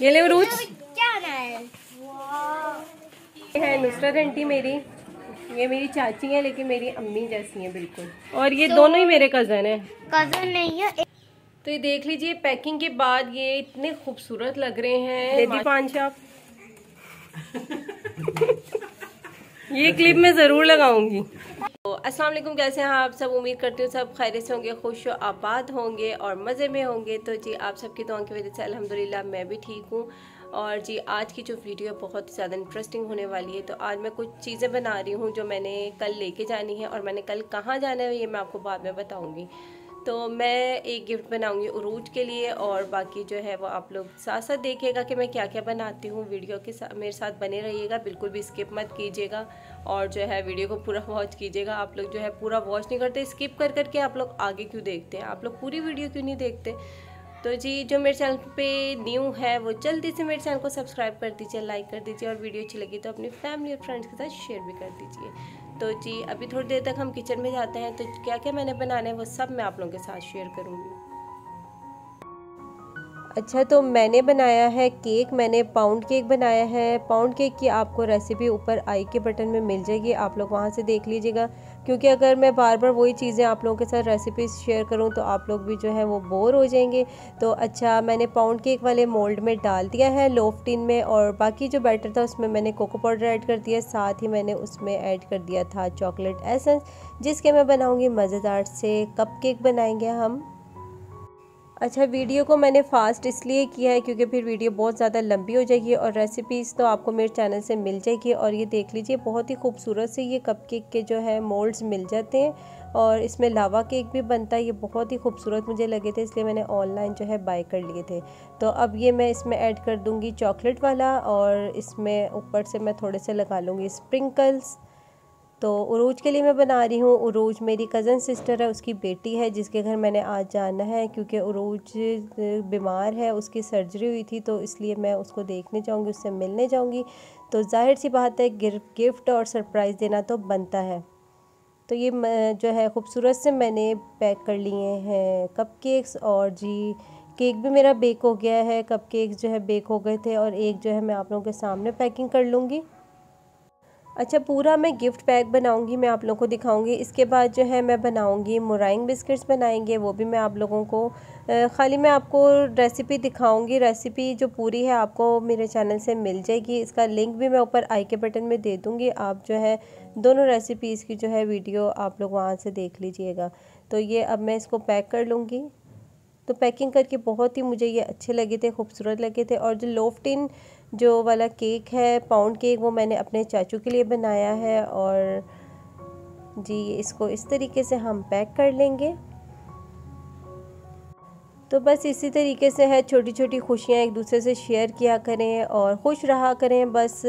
ये ले उरूज। ये है नुसरत आंटी मेरी, ये मेरी चाची है लेकिन मेरी अम्मी जैसी है बिल्कुल। और ये दोनों ही मेरे कजन है, कजन नहीं है। तो ये देख लीजिए पैकिंग के बाद ये इतने खूबसूरत लग रहे हैं। दीदी पांच आप ये क्लिप मैं जरूर लगाऊंगी। तो अस्सलाम वालेकुम, कैसे हैं आप सब? उम्मीद करती हूँ सब खैरियत से होंगे, खुश और आबाद होंगे और मज़े में होंगे। तो जी आप सबकी दुआओं की वजह से अल्हम्दुलिल्लाह मैं भी ठीक हूँ। और जी आज की जो वीडियो बहुत ज़्यादा इंटरेस्टिंग होने वाली है। तो आज मैं कुछ चीज़ें बना रही हूँ जो मैंने कल लेके जानी है, और मैंने कल कहाँ जाना है ये मैं आपको बाद में बताऊँगी। तो मैं एक गिफ्ट बनाऊंगी उरूज के लिए, और बाकी जो है वो आप लोग साथ साथ देखिएगा कि मैं क्या क्या बनाती हूँ। वीडियो के साथ मेरे साथ बने रहिएगा, बिल्कुल भी स्किप मत कीजिएगा, और जो है वीडियो को पूरा वॉच कीजिएगा। आप लोग जो है पूरा वॉच नहीं करते, स्किप कर करके आप लोग आगे क्यों देखते हैं? आप लोग पूरी वीडियो क्यों नहीं देखते? तो जी जो मेरे चैनल पे न्यू है वो जल्दी से मेरे चैनल को सब्सक्राइब कर दीजिए, लाइक कर दीजिए, और वीडियो अच्छी लगी तो अपनी फैमिली और फ्रेंड्स के साथ शेयर भी कर दीजिए। तो जी अभी थोड़ी देर तक हम किचन में जाते हैं, तो क्या क्या मैंने बनाना है वो सब मैं आप लोगों के साथ शेयर करूँगी। अच्छा, तो मैंने बनाया है केक, मैंने पाउंड केक बनाया है। पाउंड केक की आपको रेसिपी ऊपर आई के बटन में मिल जाएगी, आप लोग वहां से देख लीजिएगा, क्योंकि अगर मैं बार बार वही चीज़ें आप लोगों के साथ रेसिपीज शेयर करूं तो आप लोग भी जो है वो बोर हो जाएंगे। तो अच्छा, मैंने पाउंड केक वाले मोल्ड में डाल दिया है लोफ टिन में, और बाकी जो बैटर था उसमें मैंने कोको पाउडर ऐड कर दिया, साथ ही मैंने उसमें ऐड कर दिया था चॉकलेट एसेंस, जिसके मैं बनाऊँगी मज़ेदार से कप केक बनाएँगे हम। अच्छा, वीडियो को मैंने फ़ास्ट इसलिए किया है क्योंकि फिर वीडियो बहुत ज़्यादा लंबी हो जाएगी, और रेसिपीज़ तो आपको मेरे चैनल से मिल जाएगी। और ये देख लीजिए बहुत ही खूबसूरत से ये कपकेक के जो है मोल्ड्स मिल जाते हैं, और इसमें लावा केक भी बनता है। ये बहुत ही खूबसूरत मुझे लगे थे, इसलिए मैंने ऑनलाइन जो है बाय कर लिए थे। तो अब ये मैं इसमें ऐड कर दूँगी चॉकलेट वाला, और इसमें ऊपर से मैं थोड़े से लगा लूँगी स्प्रिंकल्स। तो उरूज के लिए मैं बना रही हूँ। उरूज मेरी कज़न सिस्टर है, उसकी बेटी है, जिसके घर मैंने आज जाना है क्योंकि उरूज बीमार है, उसकी सर्जरी हुई थी, तो इसलिए मैं उसको देखने जाऊँगी, उससे मिलने जाऊँगी। तो जाहिर सी बात है गिफ्ट और सरप्राइज़ देना तो बनता है। तो ये जो है ख़ूबसूरत से मैंने पैक कर लिए हैं कपकेक्स, और जी केक भी मेरा बेक हो गया है, कपकेक्स जो है बेक हो गए थे, और एक जो है मैं आप लोगों के सामने पैकिंग कर लूँगी। अच्छा, पूरा मैं गिफ्ट पैक बनाऊंगी, मैं आप लोगों को दिखाऊंगी। इसके बाद जो है मैं बनाऊंगी मुराइंग बिस्किट्स बनाएंगे, वो भी मैं आप लोगों को खाली मैं आपको रेसिपी दिखाऊंगी। रेसिपी जो पूरी है आपको मेरे चैनल से मिल जाएगी, इसका लिंक भी मैं ऊपर आई के बटन में दे दूंगी। आप जो है दोनों रेसिपीज़ की जो है वीडियो आप लोग वहाँ से देख लीजिएगा। तो ये अब मैं इसको पैक कर लूँगी। तो पैकिंग करके बहुत ही मुझे ये अच्छे लगे थे, खूबसूरत लगे थे। और जो लोफ्टिन जो वाला केक है पाउंड केक, वो मैंने अपने चाचू के लिए बनाया है, और जी इसको इस तरीके से हम पैक कर लेंगे। तो बस इसी तरीके से है, छोटी छोटी खुशियाँ एक दूसरे से शेयर किया करें और खुश रहा करें। बस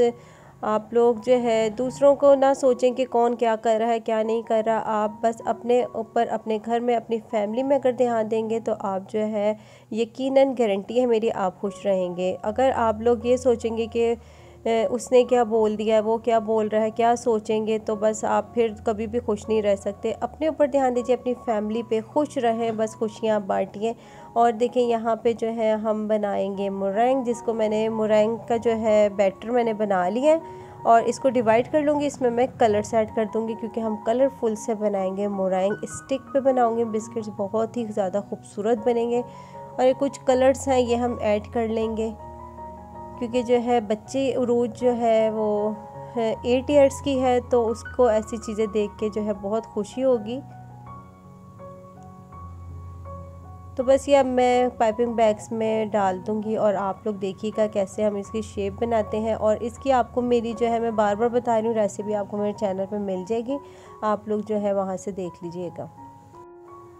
आप लोग जो है दूसरों को ना सोचें कि कौन क्या कर रहा है क्या नहीं कर रहा, आप बस अपने ऊपर, अपने घर में, अपनी फैमिली में अगर ध्यान देंगे तो आप जो है यकीनन गारंटी है मेरी आप खुश रहेंगे। अगर आप लोग ये सोचेंगे कि उसने क्या बोल दिया है, वो क्या बोल रहा है, क्या सोचेंगे, तो बस आप फिर कभी भी खुश नहीं रह सकते। अपने ऊपर ध्यान दीजिए, अपनी फैमिली पे खुश रहें, बस खुशियाँ बांटिए। और देखें यहाँ पे जो है हम बनाएंगे मुरैंग, जिसको मैंने मुरैंग का जो है बैटर मैंने बना लिया है, और इसको डिवाइड कर लूँगी। इसमें मैं कलर्स ऐड कर दूँगी क्योंकि हम कलरफुल से बनाएंगे मुरैंग। स्टिक पे बनाऊँगी बिस्किट्स, बहुत ही ज़्यादा खूबसूरत बनेंगे, और कुछ कलर्स हैं ये हम ऐड कर लेंगे क्योंकि जो है बच्चे उरूज जो है वो 8 ईयर्स की है, तो उसको ऐसी चीज़ें देख के जो है बहुत खुशी होगी। तो बस ये अब मैं पाइपिंग बैग्स में डाल दूंगी, और आप लोग देखिएगा कैसे हम इसकी शेप बनाते हैं। और इसकी आपको मेरी जो है मैं बार बार बता रही हूँ रेसिपी, आपको मेरे चैनल पे मिल जाएगी, आप लोग जो है वहाँ से देख लीजिएगा।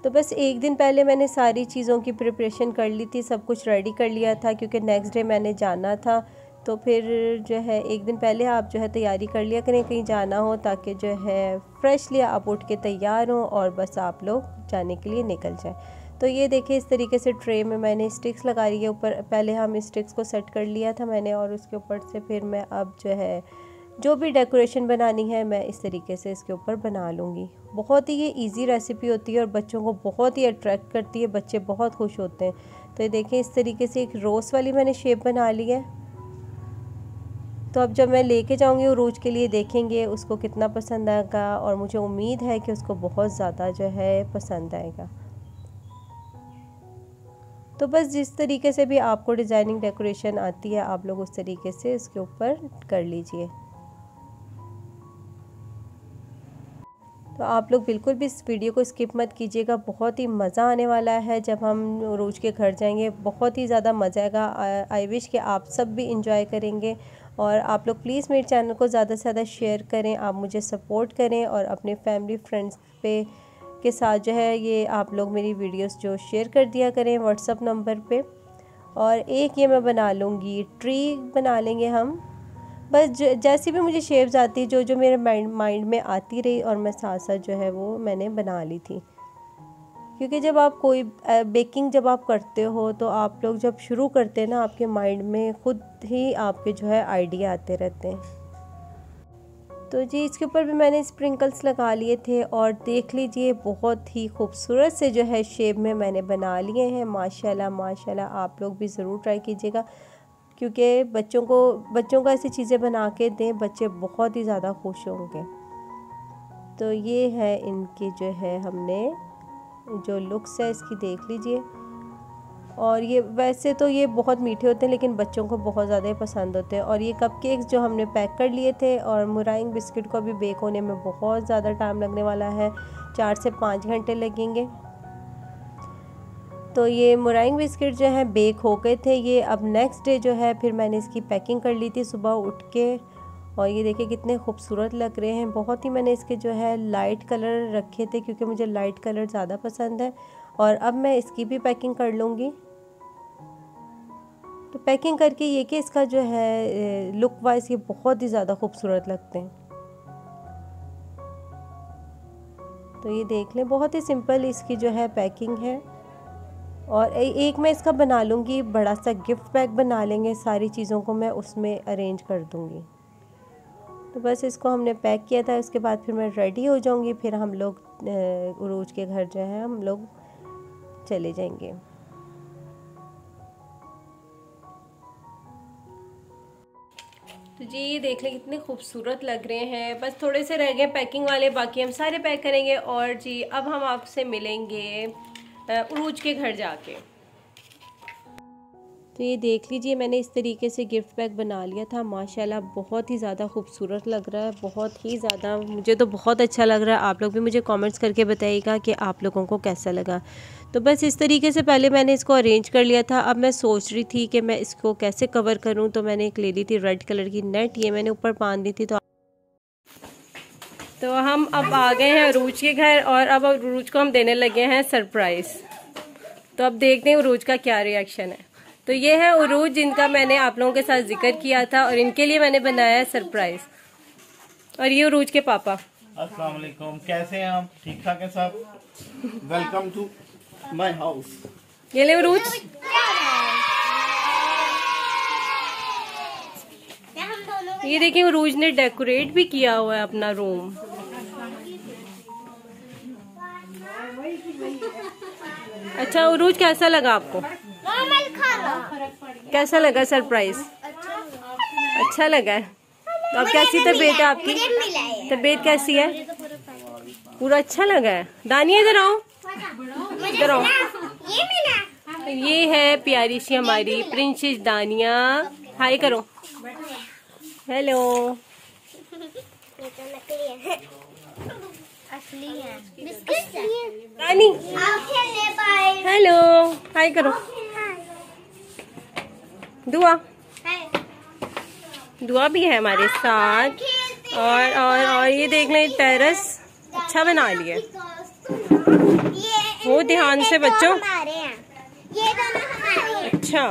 तो बस एक दिन पहले मैंने सारी चीज़ों की प्रिपरेशन कर ली थी, सब कुछ रेडी कर लिया था क्योंकि नेक्स्ट डे मैंने जाना था। तो फिर जो है एक दिन पहले आप जो है तैयारी कर लिया करें, कहीं जाना हो, ताकि जो है फ्रेशली आप उठ के तैयार हों और बस आप लोग जाने के लिए निकल जाएं। तो ये देखिए इस तरीके से ट्रे में मैंने स्टिक्स लगा ली है ऊपर, पहले हम स्टिक्स को सेट कर लिया था मैंने, और उसके ऊपर से फिर मैं अब जो है जो भी डेकोरेशन बनानी है मैं इस तरीके से इसके ऊपर बना लूँगी। बहुत ही ये इजी रेसिपी होती है और बच्चों को बहुत ही अट्रैक्ट करती है, बच्चे बहुत खुश होते हैं। तो ये देखें इस तरीके से एक रोज़ वाली मैंने शेप बना ली है। तो अब जब मैं लेके जाऊँगी उरूज के लिए, देखेंगे उसको कितना पसंद आएगा और मुझे उम्मीद है कि उसको बहुत ज़्यादा जो है पसंद आएगा। तो बस जिस तरीके से भी आपको डिज़ाइनिंग डेकोरेशन आती है आप लोग उस तरीके से इसके ऊपर कर लीजिए। तो आप लोग बिल्कुल भी इस वीडियो को स्किप मत कीजिएगा, बहुत ही मज़ा आने वाला है। जब हम उरूज के घर जाएंगे बहुत ही ज़्यादा मज़ा आएगा। आई विश कि आप सब भी इंजॉय करेंगे। और आप लोग प्लीज़ मेरे चैनल को ज़्यादा से ज़्यादा शेयर करें, आप मुझे सपोर्ट करें और अपने फैमिली फ्रेंड्स के साथ जो है ये आप लोग मेरी वीडियोस जो शेयर कर दिया करें व्हाट्सअप नंबर पे। और एक ये मैं बना लूँगी, ट्री बना लेंगे हम। बस जैसी भी मुझे शेप्स आती है, जो मेरे माइंड में आती रही और मैं साथ साथ जो है वो मैंने बना ली थी। क्योंकि जब आप कोई बेकिंग जब आप करते हो तो आप लोग जब शुरू करते हैं ना आपके माइंड में ख़ुद ही आपके जो है आइडिया आते रहते हैं। तो जी इसके ऊपर भी मैंने स्प्रिंकल्स लगा लिए थे और देख लीजिए बहुत ही खूबसूरत से जो है शेप में मैंने बना लिए हैं। माशाल्लाह माशाल्लाह आप लोग भी ज़रूर ट्राई कीजिएगा, क्योंकि बच्चों को ऐसी चीज़ें बना के दें, बच्चे बहुत ही ज़्यादा खुश होंगे। तो ये है इनकी जो है हमने जो लुक्स है इसकी, देख लीजिए। और ये वैसे तो ये बहुत मीठे होते हैं लेकिन बच्चों को बहुत ज़्यादा पसंद होते हैं। और ये कपकेक्स जो हमने पैक कर लिए थे, और मुराइंग बिस्किट को भी बेक होने में बहुत ज़्यादा टाइम लगने वाला है, 4 से 5 घंटे लगेंगे। तो ये मुराइंग बिस्किट जो है बेक हो गए थे। ये अब नेक्स्ट डे जो है फिर मैंने इसकी पैकिंग कर ली थी सुबह उठ के। और ये देखिए कितने खूबसूरत लग रहे हैं। बहुत ही मैंने इसके जो है लाइट कलर रखे थे क्योंकि मुझे लाइट कलर ज़्यादा पसंद है। और अब मैं इसकी भी पैकिंग कर लूँगी। तो पैकिंग करके ये कि इसका जो है लुक वाइज ये बहुत ही ज़्यादा खूबसूरत लगते हैं। तो ये देख लें बहुत ही सिंपल इसकी जो है पैकिंग है। और एक मैं इसका बना लूँगी बड़ा सा गिफ्ट पैक बना लेंगे, सारी चीज़ों को मैं उसमें अरेंज कर दूँगी। तो बस इसको हमने पैक किया था, उसके बाद फिर मैं रेडी हो जाऊँगी, फिर हम लोग उरूज के घर जो है हम लोग चले जाएंगे। तो जी ये देख लें कितने खूबसूरत लग रहे हैं। बस थोड़े से रह गए पैकिंग वाले, बाकी हम सारे पैक करेंगे। और जी अब हम आपसे मिलेंगे उरूज के घर जाके। तो ये देख लीजिए मैंने इस तरीके से गिफ्ट पैक बना लिया था। माशाल्लाह बहुत ही ज़्यादा खूबसूरत लग रहा है, बहुत ही ज़्यादा मुझे तो बहुत अच्छा लग रहा है। आप लोग भी मुझे कमेंट्स करके बताइएगा कि आप लोगों को कैसा लगा। तो बस इस तरीके से पहले मैंने इसको अरेंज कर लिया था। अब मैं सोच रही थी कि मैं इसको कैसे कवर करूँ, तो मैंने एक ले ली थी रेड कलर की नेट, ये मैंने ऊपर बांध दी थी। तो हम अब आ गए हैं उरूज के घर और अब उरूज को हम देने लगे हैं सरप्राइज़। तो अब देखते हैं उरूज का क्या रिएक्शन है। तो ये है उरूज जिनका मैंने आप लोगों के साथ जिक्र किया था, और इनके लिए मैंने बनाया है सरप्राइज। और ये उरूज के पापा। अस्सलाम वालेकुम, कैसे हैं आप? ठीक ठाक है सब। Welcome to my house. ये ले उरूज। ये देखिए उरूज ने डेकोरेट भी किया हुआ है अपना रूम। अच्छा उरूज कैसा लगा आपको? कैसा लगा सरप्राइज? अच्छा लगा है। तो अब कैसी तबीयत है आपकी? तबीयत कैसी है? पूरा अच्छा लगा है। दानिया इधर आओ, इधर आओ। ये है प्यारी सी हमारी प्रिंसेस दानिया, हाय करो। हेलो। दानी हेलो, हाय करो। दुआ दुआ भी है हमारे साथ। और ये देख लें टेरेस अच्छा बना लिया, वो ध्यान से बच्चों। अच्छा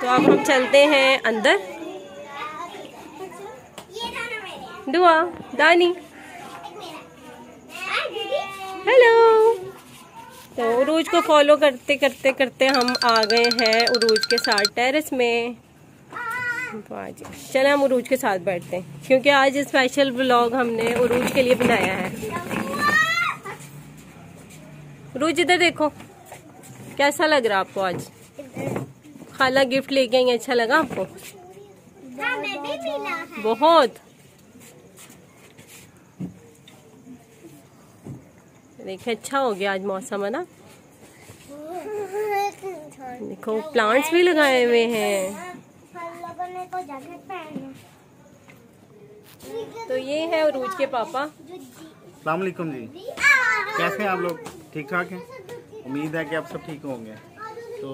तो अब हम चलते हैं अंदर। दुआ दानी हेलो। तो उरूज को फॉलो करते हम आ गए हैं उरूज के साथ टेरेस में। तो आज चलें हम उरूज के साथ बैठते हैं, क्योंकि आज स्पेशल व्लॉग हमने उरूज के लिए बनाया है। उरूज इधर देखो, कैसा लग रहा आपको आज? खाला गिफ्ट लेके आई, अच्छा लगा आपको? बहुत। देखिए अच्छा हो गया आज मौसम है ना। देखो प्लांट्स भी लगाए हुए हैं। तो ये है उरूज के पापा। अस्सलाम वालेकुम जी, कैसे हैं आप लोग? ठीक ठाक हैं? उम्मीद है कि आप सब ठीक होंगे। तो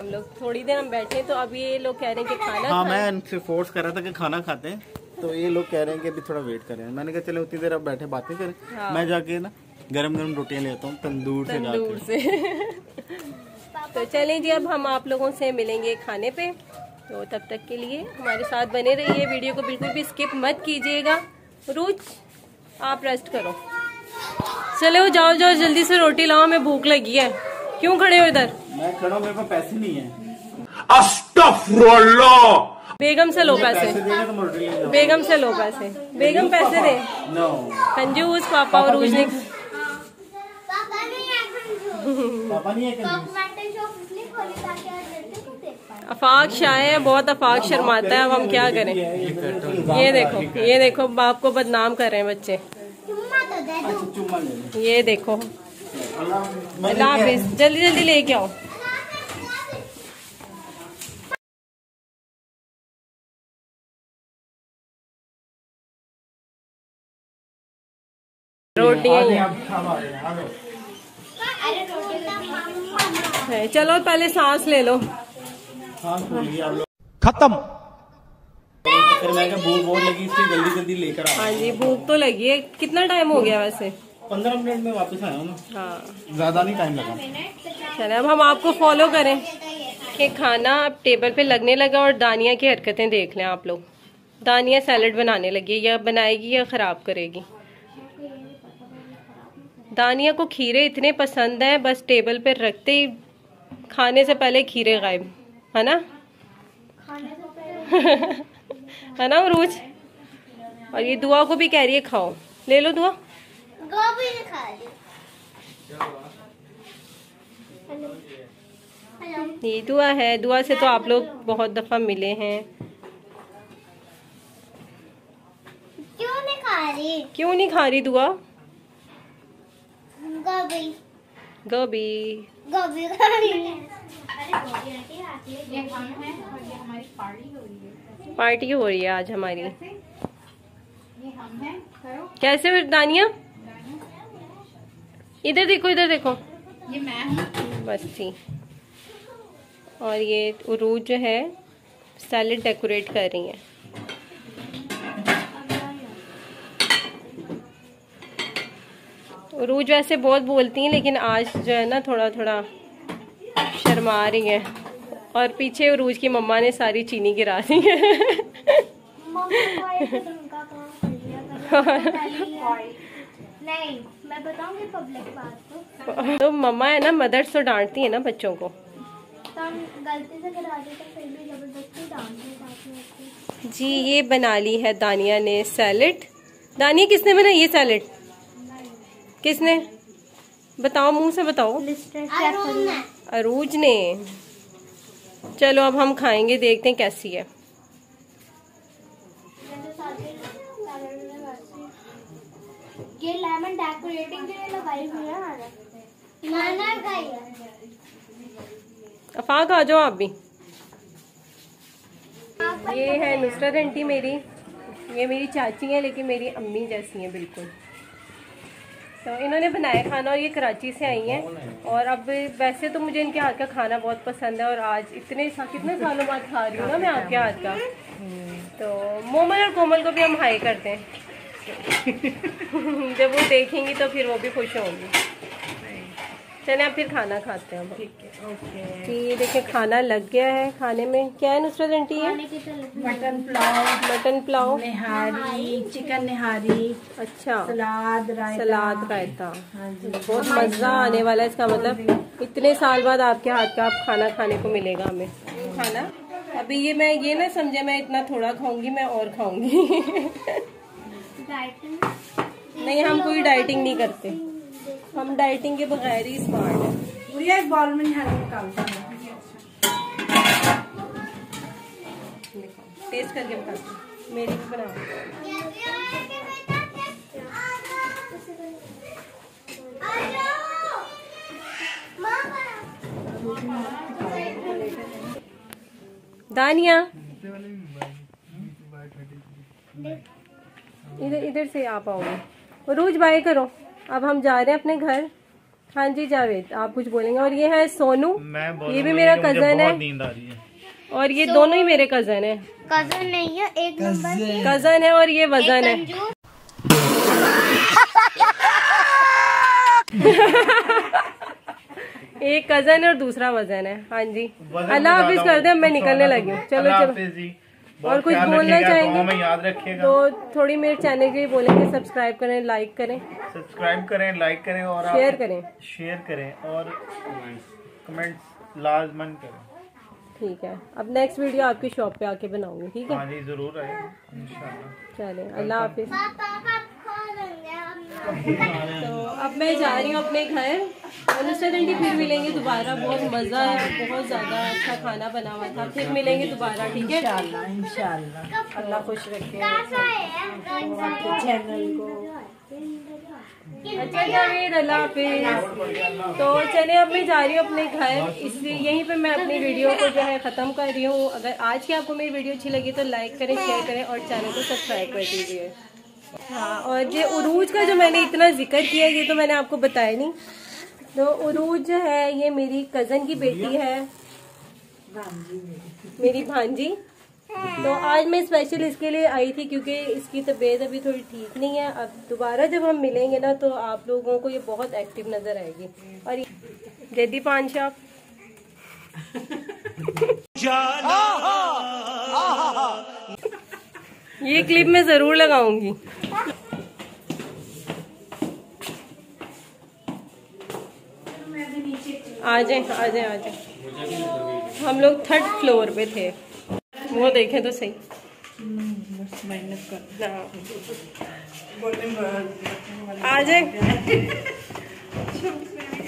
हम लोग थोड़ी देर हम बैठे, तो अब ये लोग कह रहे हैं कि खाना हाँ मैं इनसे फोर्स कर रहा था कि खाना खाते हैं, तो ये लोग कह रहे हैं कि अभी थोड़ा वेट करें। मैंने कहा चलो उतनी देर अब बैठे बातें करें। हाँ। मैं जाके ना गरम गरम रोटियां लेता हूँ तंदूर से। तो चलें जी, अब हम आप लोगों से मिलेंगे खाने पे। तो तब तक के लिए हमारे साथ बने रहिए, वीडियो को बिल्कुल भी स्किप मत कीजिएगा। उरूज आप रेस्ट करो, चलो जाओ जाओ जल्दी से रोटी लाओ, मैं भूख लगी है। क्यों खड़े हो इधर? मैं खड़ा हूँ, मेरे पास पैसे नहीं है। अस्तगफुरुल्लाह। बेगम से लो पैसे, बेगम से लो पैसे, बेगम पैसे दे। कंजूस पापा और उरूज ने। अफाक शाये है, बहुत अफाक शर्माता है। अब हम क्या करें? ये देखो बाप को बदनाम कर रहे हैं बच्चे। ये देखो जल्दी जल्दी लेके आओ। रोटियां चलो पहले सांस ले लो। खत्म। भूख लगी, जल्दी जल्दी लेकर आओ। हाँ जी भूख तो लगी है। कितना टाइम हो गया वैसे? 15 मिनट में वापस आया हूँ ना। हाँ ज्यादा नहीं टाइम लगा। चले अब हम आपको फॉलो करें कि खाना अब टेबल पे लगने लगा, और दानिया की हरकतें देख लें आप लोग। दानिया सैलेड बनाने लगी, या बनाएगी या खराब करेगी। दानिया को खीरे इतने पसंद हैं, बस टेबल पे रखते ही खाने से पहले खीरे गायब, है ना? है ना उरूज? और ये दुआ को भी कह रही है खाओ, ले लो दुआ। गोभी ने खा ली। ये दुआ है, दुआ से तो आप लोग बहुत दफा मिले हैं। क्यों नहीं खा रही? क्यों नहीं खा रही दुआ? गोभी गोभी गोभी खा रही है। पार्टी हो रही है आज हमारी। कैसे फिर दानिया? इधर देखो, इधर देखो, ये मैं हूँ बस थी। और ये उरूज जो है सैलेड डेकोरेट कर रही है। उरूज वैसे बहुत बोलती हैं, लेकिन आज जो है ना थोड़ा थोड़ा शर्मा रही है। और पीछे उरूज की मम्मा ने सारी चीनी गिरा दी है। नहीं मैं बताऊंगी पब्लिक बात को। तो मम्मा है ना, मदर्स तो डांटती है ना बच्चों को। गलती से गिरा देते फिर भी जबरदस्ती डांटती है। जी ये बना ली है दानिया ने सैलेड। दानिया किसने बनाई ये सैलेड? किसने बताओ, मुंह से बताओ। उरूज ने। चलो अब हम खाएंगे, देखते हैं कैसी है। ये लेमन डेकोरेटिंग के लिए लगाई हुई है। नाना गई है। अफाक आ जाओ आप भी। ये है नुसरत आंटी मेरी, ये मेरी चाची है, लेकिन मेरी अम्मी जैसी हैं बिल्कुल। तो इन्होंने बनाया खाना, और ये कराची से आई हैं। और अब वैसे तो मुझे इनके हाथ का खाना बहुत पसंद है, और आज कितने सालों बाद खा रही हूँ ना मैं आपके हाथ का। तो मोमल और कोमल को भी हम हाई करते हैं। जब वो देखेंगी तो फिर वो भी खुश होंगी। चले आप फिर खाना खाते हैं। ठीक है ओके। ये देखिए खाना लग गया है। खाने में क्या है नुसरत आंटी? है मटन पुलाव, निहारी, चिकन निहारी। अच्छा सलाद रायता। बहुत मज़ा आने वाला है इसका। मतलब इतने साल बाद आपके हाथ का आप खाना खाने को मिलेगा हमें। खाना अभी ये मैं ये ना समझे मैं इतना थोड़ा खाऊंगी, मैं और खाऊंगी। नहीं, हम कोई डाइटिंग नहीं करते, हम डाइटिंग के बगैर ही स्मार्ट है। एक बॉल में टेस्ट करके बताती, मेरी भी बनाओ। दानिया इधर इधर से आप आओगे। उरूज बाय करो, अब हम जा रहे हैं अपने घर। हाँ जी जावेद, आप कुछ बोलेंगे। और ये है सोनू, ये भी मेरा कजन है, और ये दोनों ही मेरे कजन है। कजन नहीं है, एक नंबर कजन है। और ये वजन है। एक कजन है और दूसरा वजन है। हाँ जी, अल्लाह हाफिज कर दे, मैं निकलने लगी हूँ। चलो चलो, और कुछ बोलना चाहेंगे तो थोड़ी मेरे चैनल के लिए बोलेंगे। सब्सक्राइब करें, लाइक करें, सब्सक्राइब करें, लाइक करें, और शेयर करें, शेयर करें, और कमेंट्स लाजमन करें। ठीक है, अब नेक्स्ट वीडियो आपकी शॉप पे आके बनाऊंगी। ठीक है, हाँ जी जरूर आए इंशाल्लाह। चले, अल्लाह हाफिज। तो अब मैं जा रही हूँ अपने घर, और इंस्टाटी फिर मिलेंगे दोबारा। बहुत मज़ा है, बहुत ज़्यादा अच्छा खाना बना हुआ था। फिर मिलेंगे दोबारा, ठीक है? इंशाल्लाह इंशाल्लाह, अल्लाह खुश रखे आपके चैनल को। अच्छा जावेद, अल्लाह हाफिज़। तो चले, अब मैं जा रही हूँ अपने घर, इसलिए यहीं पे मैं अपनी वीडियो को जो है ख़त्म कर रही हूँ। अगर आज की आपको मेरी वीडियो अच्छी लगी तो लाइक करें, शेयर करें, और चैनल को सब्सक्राइब कर दीजिए। हाँ, और ये उरूज का जो मैंने इतना जिक्र किया, ये तो मैंने आपको बताया नहीं। तो उरूज है, ये मेरी कज़न की बेटी है, मेरी भांजी। तो आज मैं स्पेशल इसके लिए आई थी क्योंकि इसकी तबीयत अभी थोड़ी ठीक नहीं है। अब दोबारा जब हम मिलेंगे ना तो आप लोगों को ये बहुत एक्टिव नजर आएगी। और जदी पान शॉप ये क्लिप मैं जरूर लगाऊंगी। आ जाए आ जाए आ जाए, हम लोग 3rd फ्लोर पे थे, वो देखें तो सही। आ जाए।